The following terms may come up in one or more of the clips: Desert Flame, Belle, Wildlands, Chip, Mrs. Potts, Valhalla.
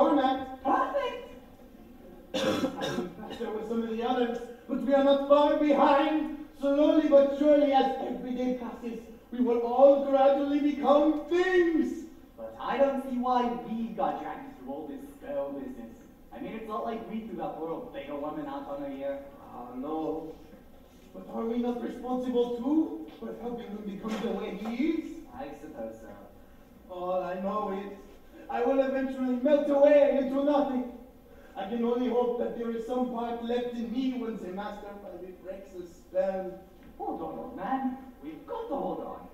All right, perfect. I will catch up with some of the others, but we are not far behind. Slowly but surely, as every day passes, we will all gradually become things. But I don't see why we got dragged through all this spell business. I mean, it's not like we threw that little beta woman out on a year. Oh, no. But are we not responsible, too, for helping him become the way he is? I suppose so. All I know is I will eventually melt away into nothing. I can only hope that there is some part left in me once a master finally breaks his spell. Hold on, old man. We've got to hold on.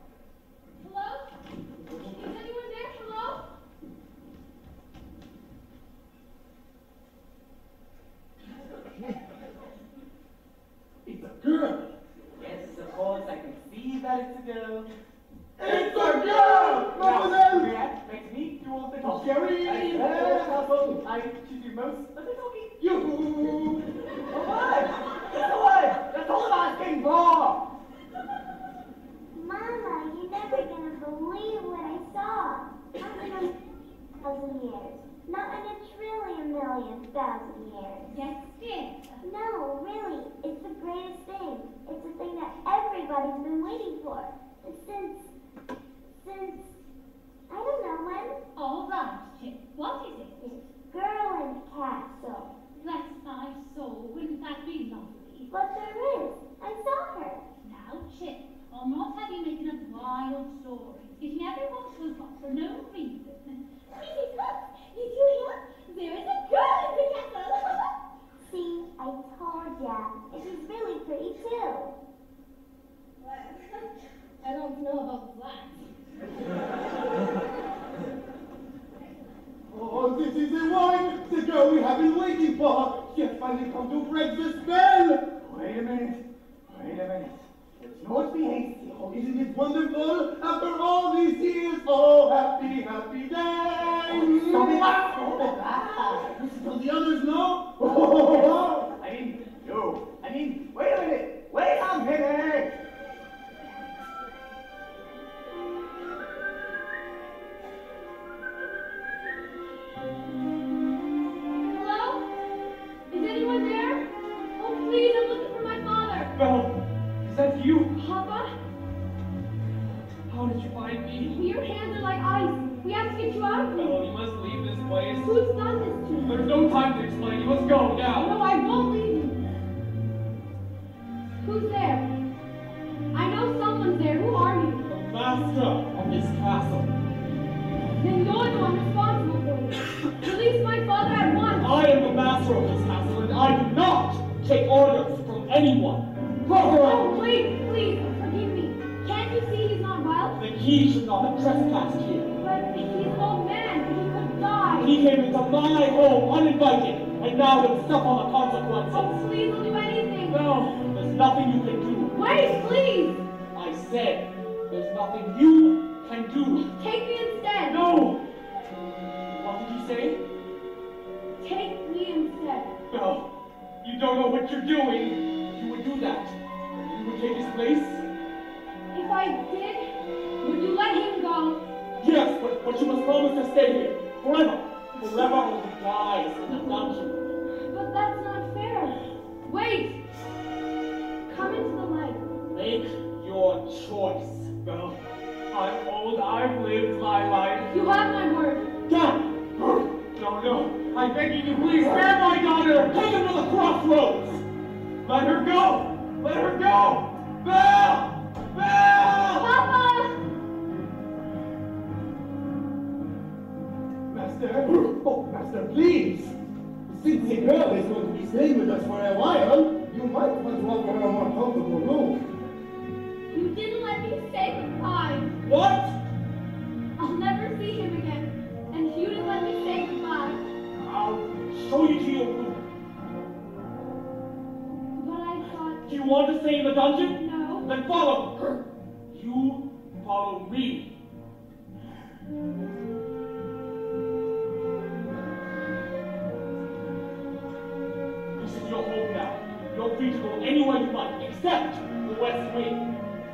Hello? Is anyone there? Hello? It's a girl. Yes, of course. I can see that it's a girl. It's a girl! Mademoiselle! React, make me do all the talking. Jerry! I should do most of the talking. You! All right! That's all right! That's all I'm asking for! Mama, you're never gonna believe what I saw. Not in a thousand years. Not in a trillion million thousand years. Yes, it is. No, really. It's the greatest thing. It's the thing that everybody's been waiting for. Since I don't know when. All right, Chip. What is it? It's Girl and Castle. Bless my soul, wouldn't that be lovely? But there is. I saw her. Now, Chip, I'll not have you making up wild stories. Getting everyone to look up for no reason. Mrs. Potts, did you hear? There is a girl in the castle. See, I told ya. And she's really pretty too. What? I don't know about that. Oh, this is the one! The girl we have been waiting for! She has finally come to break the spell! Wait a minute. Wait a minute. Let's not be hasty. Oh, isn't it wonderful? After all these years, oh, happy, happy day! Oh, stop it! Ah, don't the others know? Oh, I mean, wait a minute! Wait a minute! Belle, is that you? Papa? How did you find me? Your hands are like ice. We have to get you out of here. Belle, you must leave this place. Who's done this to you? There's no time to explain. You must go now. No, I won't leave you. Who's there? I know someone's there. Who are you? The master of this castle. Then you're the one responsible for it. Release my father at once. I am the master of this castle, and I do not take orders from anyone. Oh, please, forgive me. Can't you see he's not wild? The key should not have trespassed here. But he's an old man. He could die. He came into my home uninvited, and now he'll suffer the consequences. Oh, please, we'll do anything. No, there's nothing you can do. Wait, please. I said, there's nothing you can do. Take me instead. No. What did you say? Take me instead. No, you don't know what you're doing. You would do that. You would take his place? If I did, would you let him go? Yes, but you must promise to stay here. Forever. Forever until he dies in the dungeon. But that's not fair. Wait. Come into the light. Make your choice. Well, I'm old. I've lived my life. You have my word. Dad! No, no. I beg you to please spare my daughter. Take her to the crossroads. Let her go! Let her go! Belle! Belle! Papa! Master? Oh, Master, please! Since the girl is going to be staying with us for a while, you might want to offer her a more comfortable room. You didn't let me say goodbye. What? I'll never see him again, and you didn't let me say goodbye. I'll show you to your room. Do you want to stay in the dungeon? No. Then follow her. You follow me. This is your home now. You're free to go anywhere you like, except the West Wing.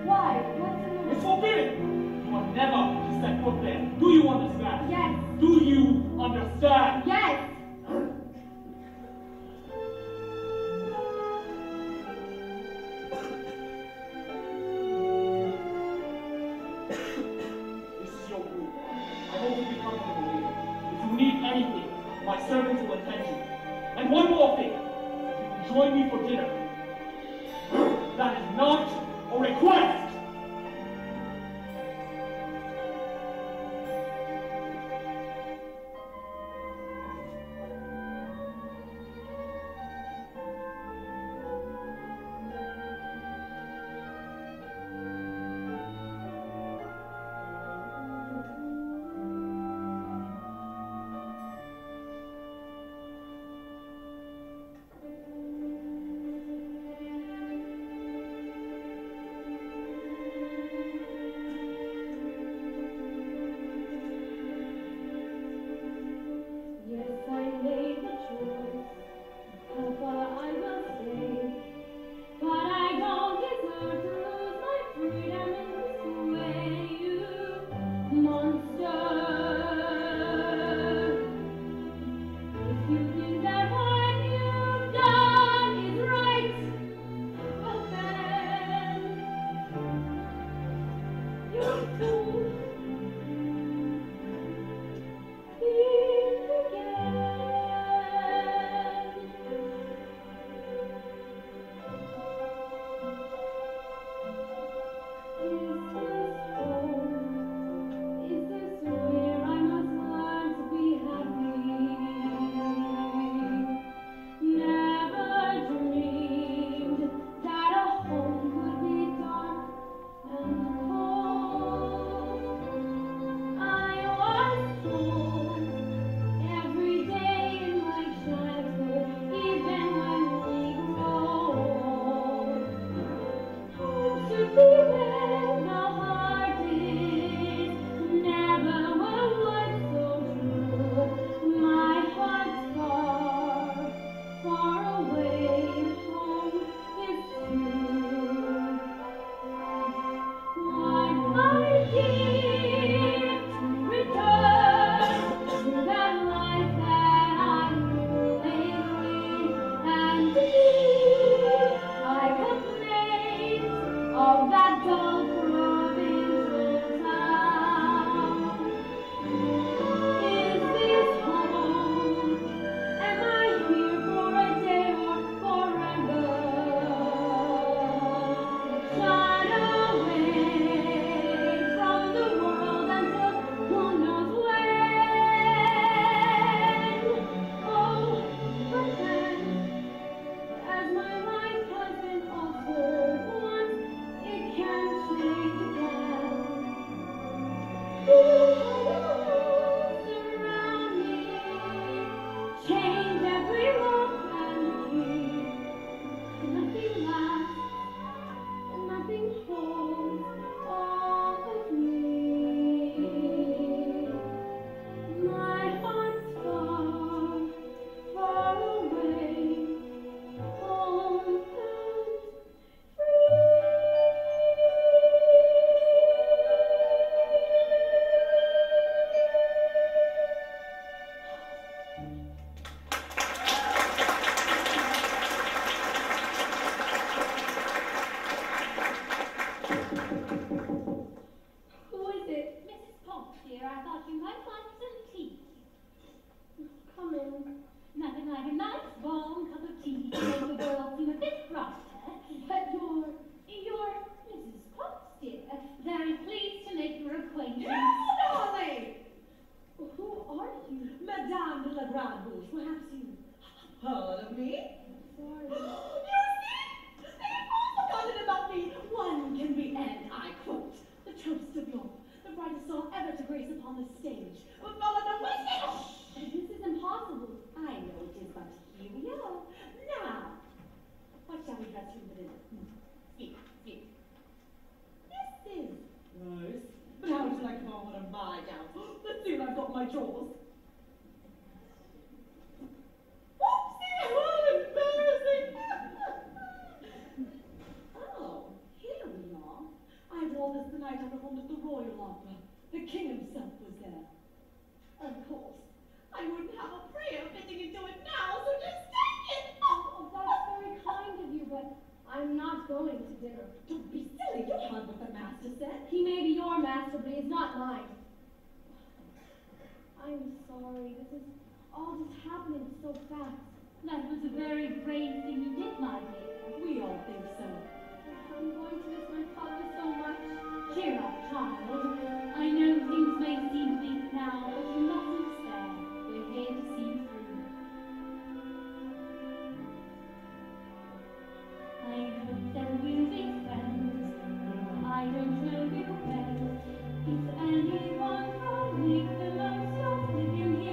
Why? What's in the West Wing? It's forbidden. You are never to set foot there. Do you understand? Yes. Do you understand? Yes. anything, my servants will attend you. And one more thing, you can join me for dinner. That is not a request! Master, but it's not mine. I'm sorry, this is all just happening so fast. That was a very brave thing you did, my dear. We all think so. I'm going to miss my father so much. Cheer up, child. I know things may seem bleak now, but you mustn't despair. We're here to see you through. I hope that we'll be friends. I don't know you well. If anyone can make the most of living here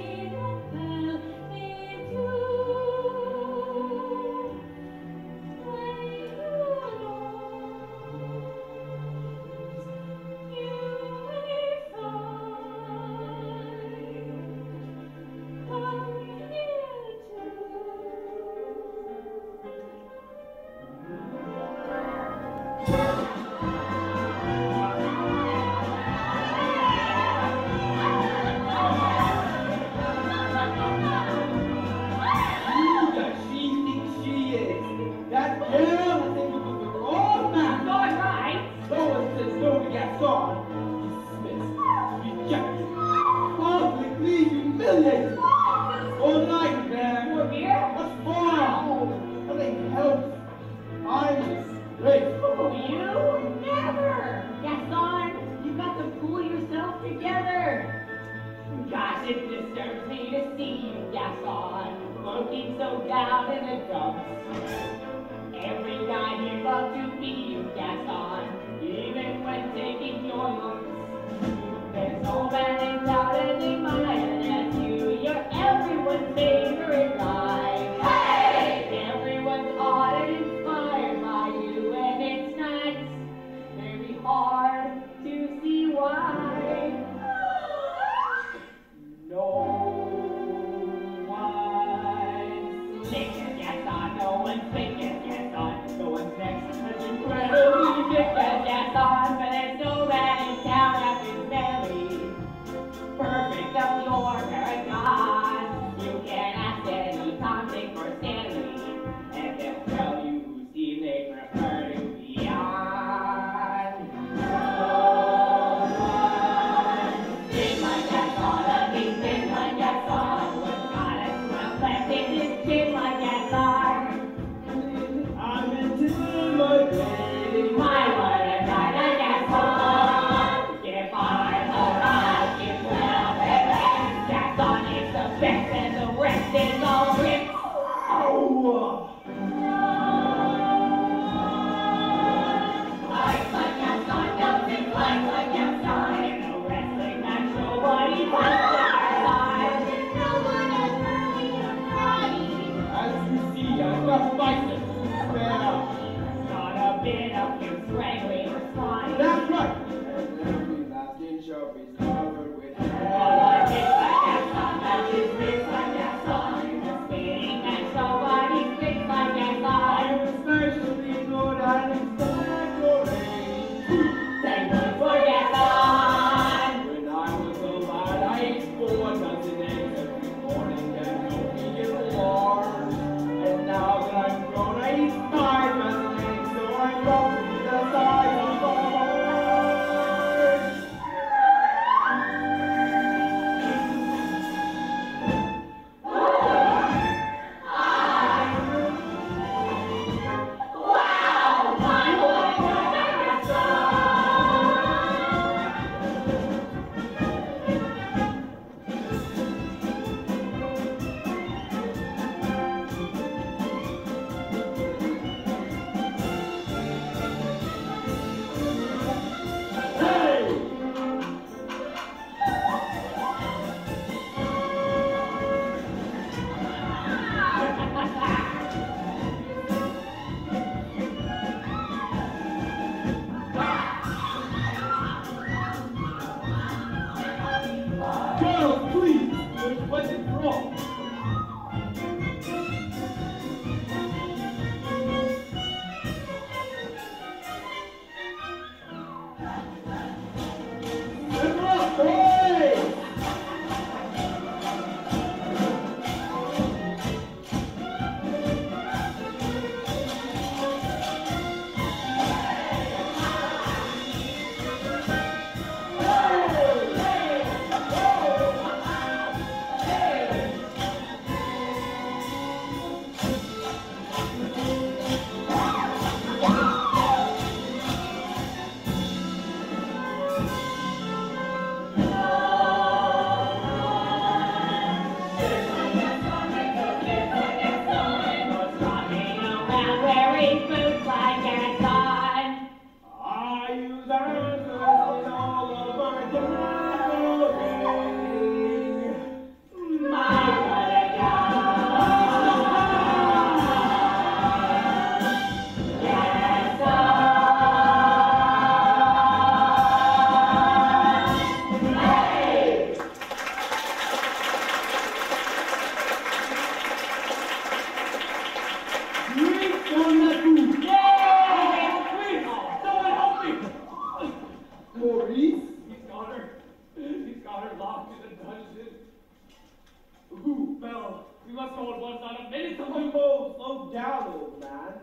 at Belle, we do. Belle. We must hold one another. Maybe someone... Slow down, old man.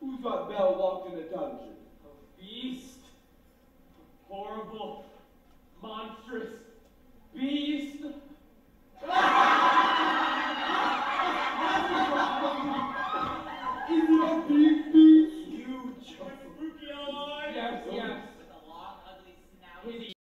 Who thought Belle walked in a dungeon? A beast. A horrible, monstrous beast.